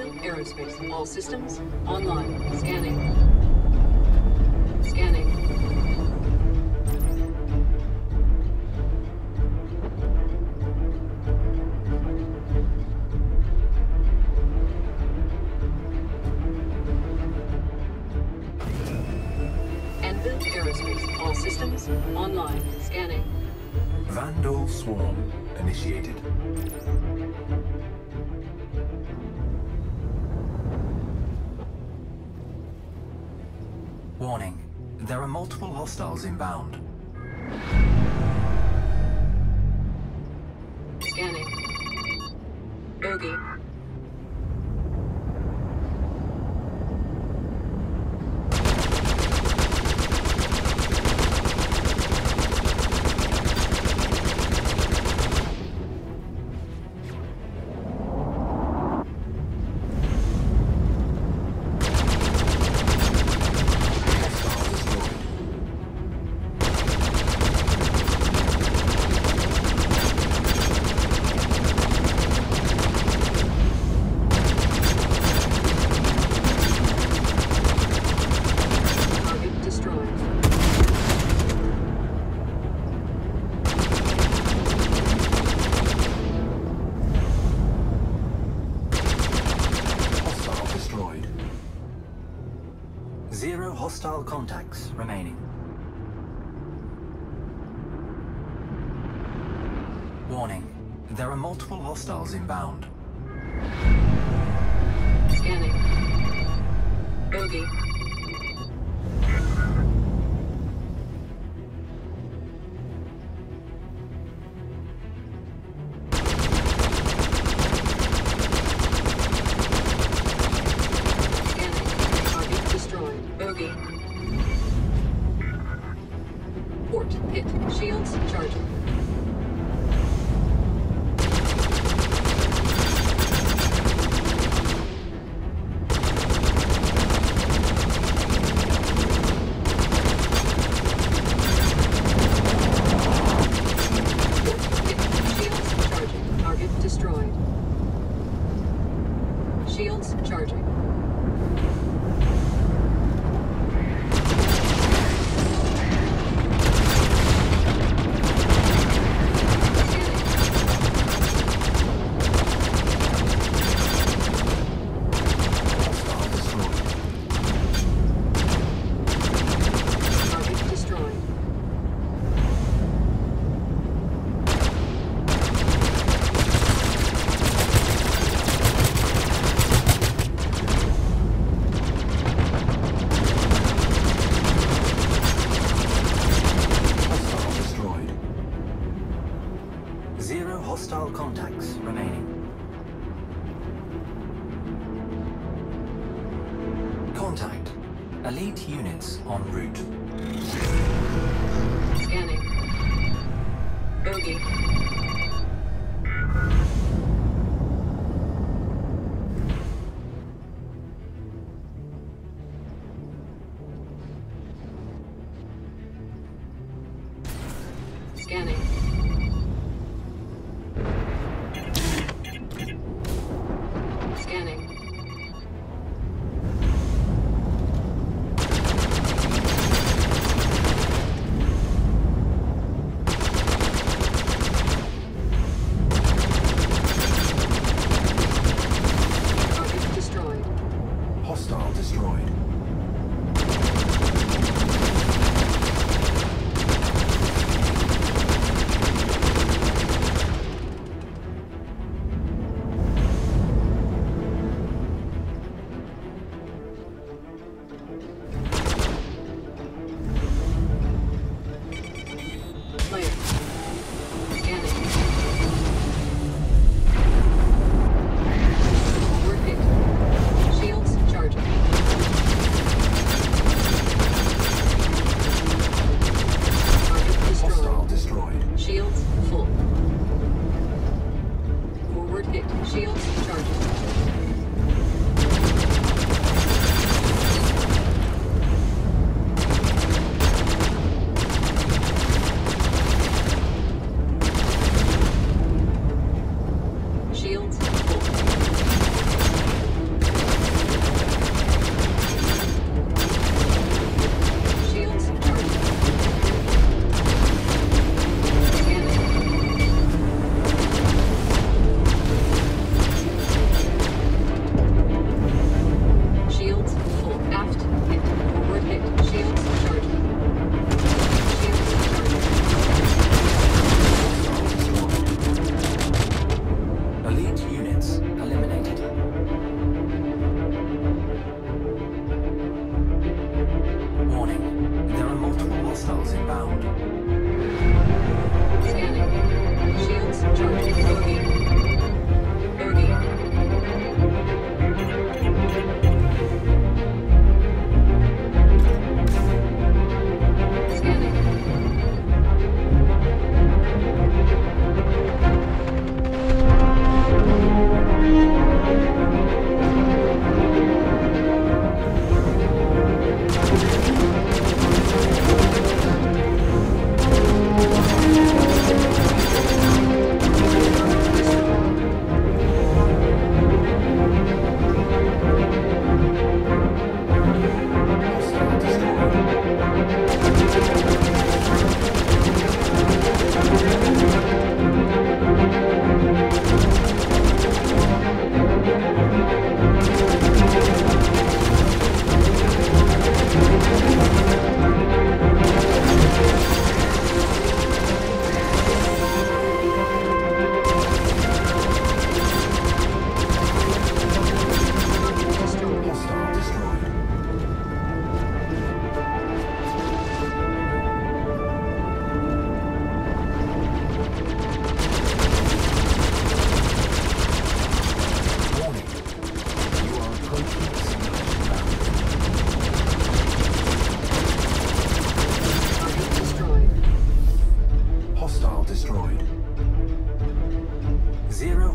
Anvil Aerospace. All systems online. Scanning. Scanning. Anvil Aerospace. All systems online. Scanning. Vandal Swarm initiated. Warning, there are multiple hostiles inbound. Scanning. Boogie. Zero hostile contacts remaining. Warning, there are multiple hostiles inbound. Scanning. Bogey. Port, hit, shields, charging. Hostile contacts remaining. Contact. Elite units en route. Scanning. Bogey.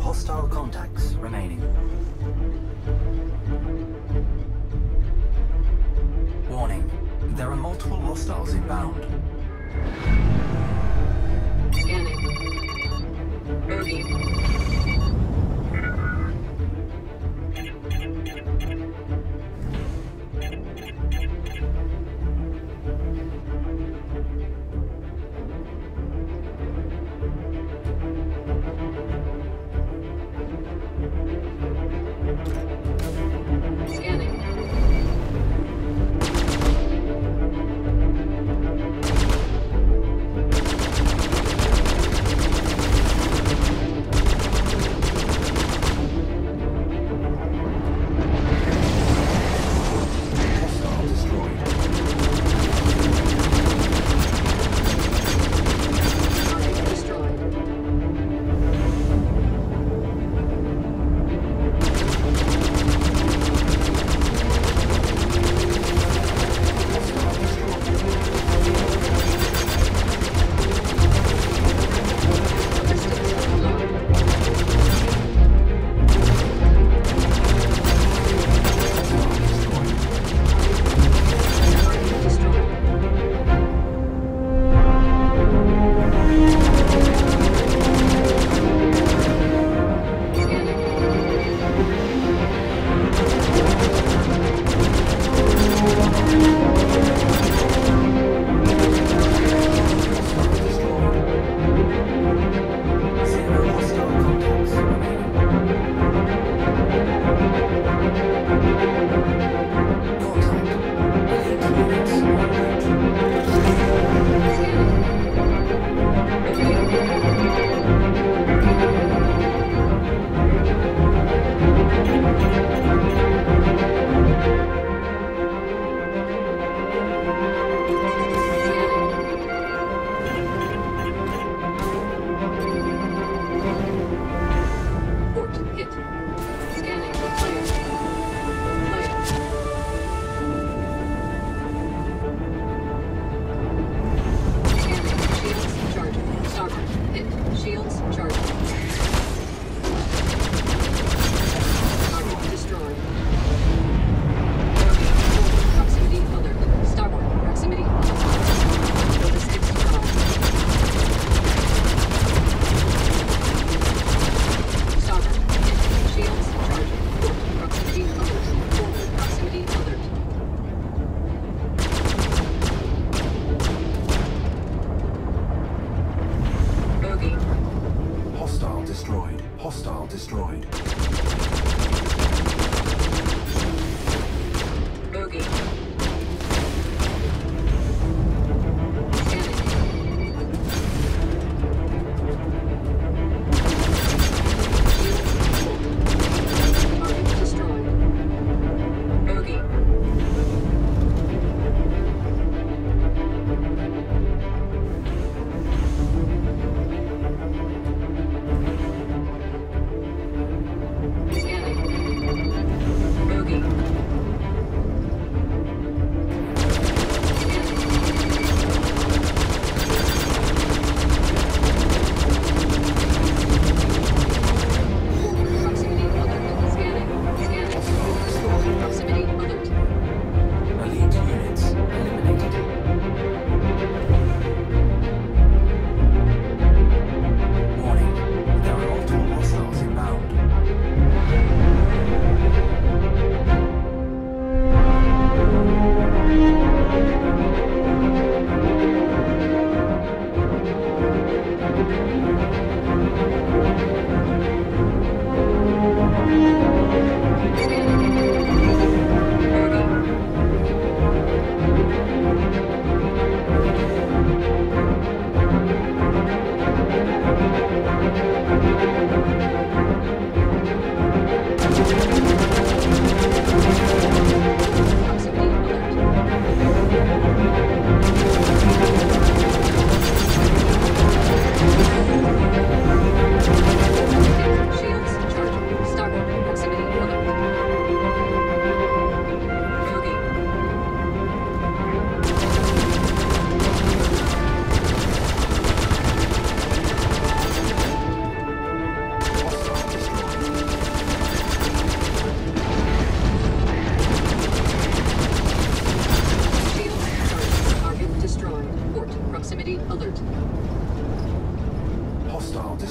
hostile contacts remaining. Warning, there are multiple hostiles inbound. Scanning. Destroyed.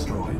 destroyed.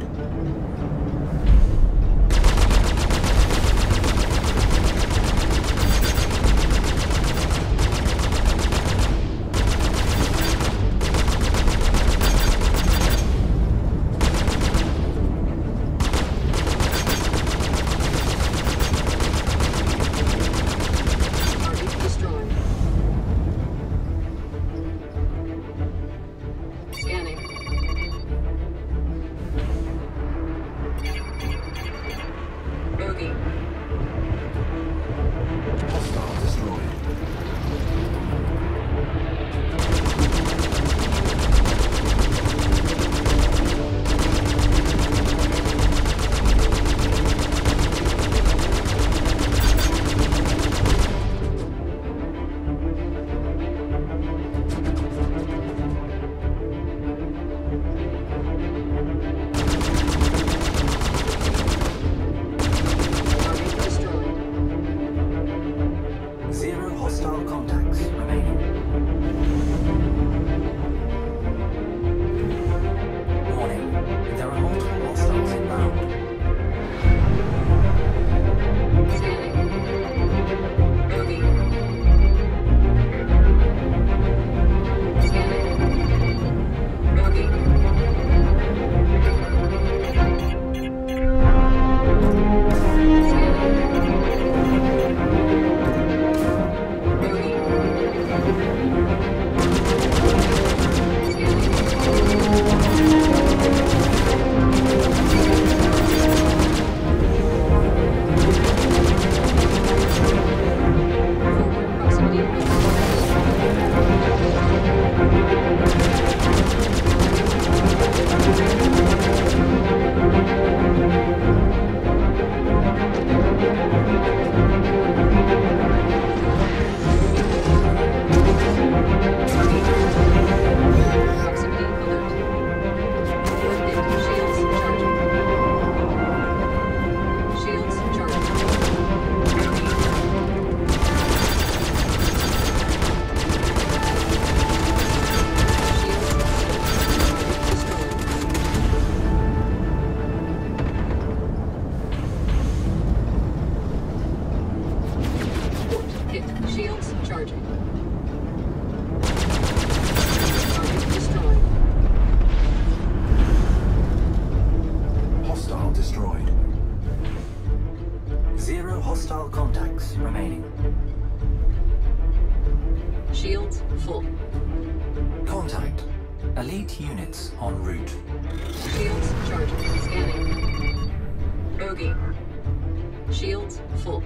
Shields full.